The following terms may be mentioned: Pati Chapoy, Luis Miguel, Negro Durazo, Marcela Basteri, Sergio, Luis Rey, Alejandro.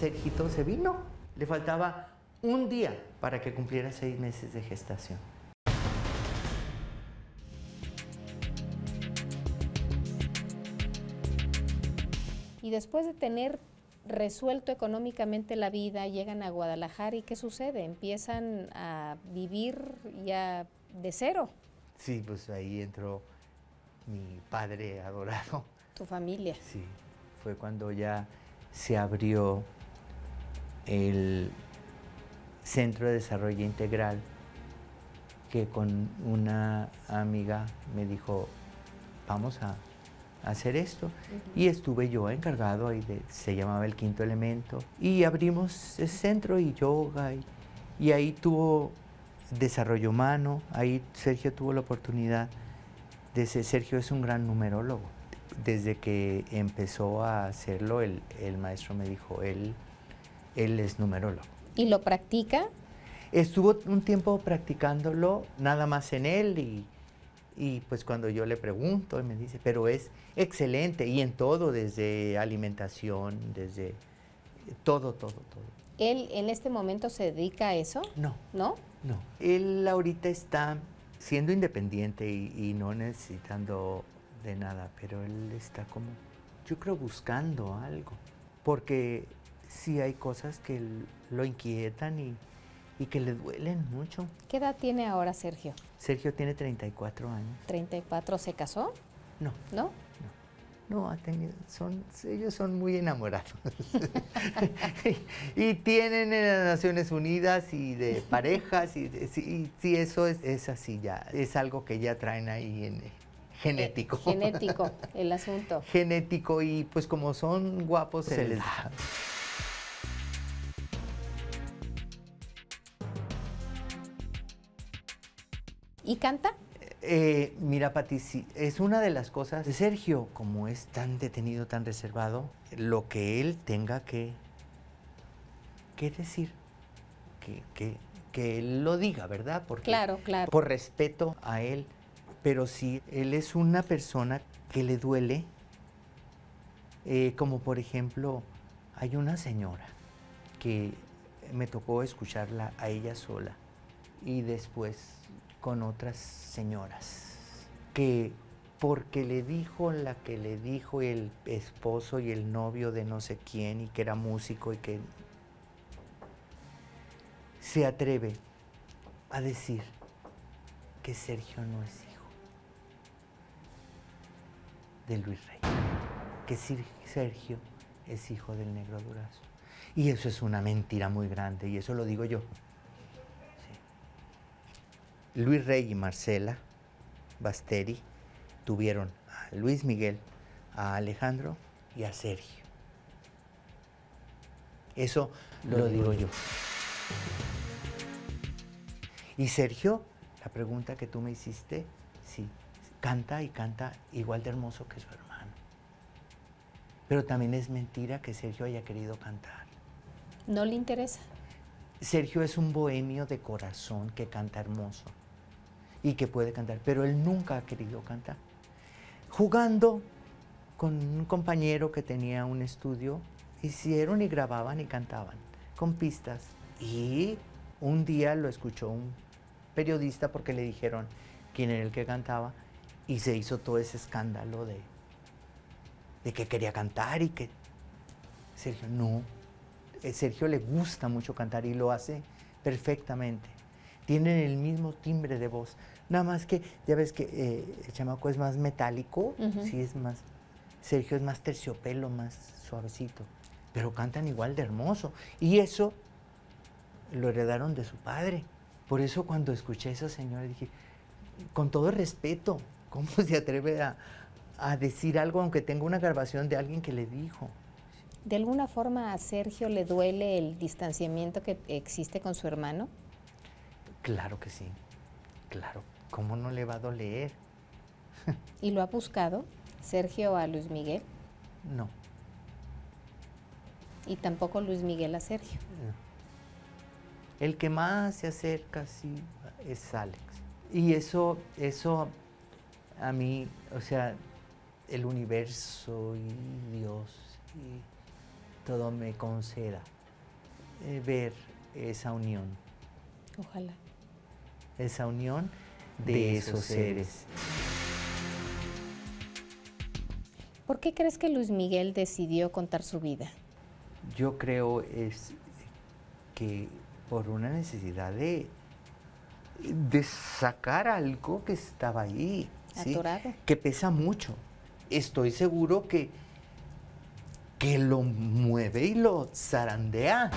Sergito se vino. Le faltaba un día para que cumpliera 6 meses de gestación. Y después de tener resuelto económicamente la vida, llegan a Guadalajara y ¿qué sucede? Empiezan a vivir ya de cero. Sí, pues ahí entró mi padre adorado. ¿Tu familia? Sí, fue cuando ya se abrió el Centro de Desarrollo Integral, que con una amiga me dijo, vamos a hacer esto. Y estuve yo encargado ahí de, se llamaba El Quinto Elemento, y abrimos el centro y yoga, y ahí tuvo desarrollo humano, ahí Sergio tuvo la oportunidad de ser, Sergio es un gran numerólogo. Desde que empezó a hacerlo, el maestro me dijo, él es numerólogo. ¿Y lo practica? Estuvo un tiempo practicándolo, nada más en él, y pues cuando yo le pregunto, él me dice, pero es excelente, y en todo, desde alimentación, desde todo. ¿Él en este momento se dedica a eso? No. ¿No? No. Él ahorita está siendo independiente y no necesitando de nada, pero él está como, yo creo, buscando algo, porque sí hay cosas que lo inquietan y que le duelen mucho. ¿Qué edad tiene ahora Sergio? Sergio tiene 34 años. ¿34? ¿Se casó? No. ¿No? No, ha tenido, ellos son muy enamorados. y tienen en las Naciones Unidas y de parejas, y eso es así ya, es algo que ya traen ahí en genético. Genético, el asunto. Genético, y pues como son guapos, pues se les da. ¿Y canta? Mira, Pati, sí, es una de las cosas. Sergio, como es tan detenido, tan reservado, lo que él tenga que decir, que él lo diga, ¿verdad? Porque, claro. Por respeto a él. Pero sí, él es una persona que le duele, como por ejemplo, hay una señora que me tocó escucharla a ella sola y después con otras señoras, que porque le dijo la que le dijo el esposo y el novio de no sé quién, y que era músico, y que se atreve a decir que Sergio no es hijo de Luis Rey, que Sergio es hijo del Negro Durazo. Y eso es una mentira muy grande, y eso lo digo yo. Luis Rey y Marcela Basteri tuvieron a Luis Miguel, a Alejandro y a Sergio. Eso lo digo yo. Y Sergio, la pregunta que tú me hiciste, sí, canta, y canta igual de hermoso que su hermano. Pero también es mentira que Sergio haya querido cantar. No le interesa. Sergio es un bohemio de corazón que canta hermoso y que puede cantar, pero él nunca ha querido cantar. Jugando con un compañero que tenía un estudio, hicieron y grababan y cantaban con pistas. Y un día lo escuchó un periodista porque le dijeron quién era el que cantaba, y se hizo todo ese escándalo de que quería cantar y que Sergio no. Sergio le gusta mucho cantar y lo hace perfectamente. Tienen el mismo timbre de voz. Nada más que, ya ves que el chamaco es más metálico, sí es más. Sergio es más terciopelo, más suavecito. Pero cantan igual de hermoso. Y eso lo heredaron de su padre. Por eso cuando escuché a esa señora dije, con todo respeto, ¿cómo se atreve a decir algo, aunque tenga una grabación de alguien que le dijo? ¿De alguna forma a Sergio le duele el distanciamiento que existe con su hermano? Claro que sí, claro. ¿Cómo no le va a doler? ¿Y lo ha buscado Sergio a Luis Miguel? No. ¿Y tampoco Luis Miguel a Sergio? No. El que más se acerca, sí, es Alex. Y eso a mí, o sea, el universo y Dios... todo me conceda ver esa unión. Ojalá. Esa unión de esos seres. ¿Por qué crees que Luis Miguel decidió contar su vida? Yo creo es que por una necesidad de sacar algo que estaba ahí, ¿sí? Que pesa mucho. Estoy seguro que lo mueve y lo zarandea.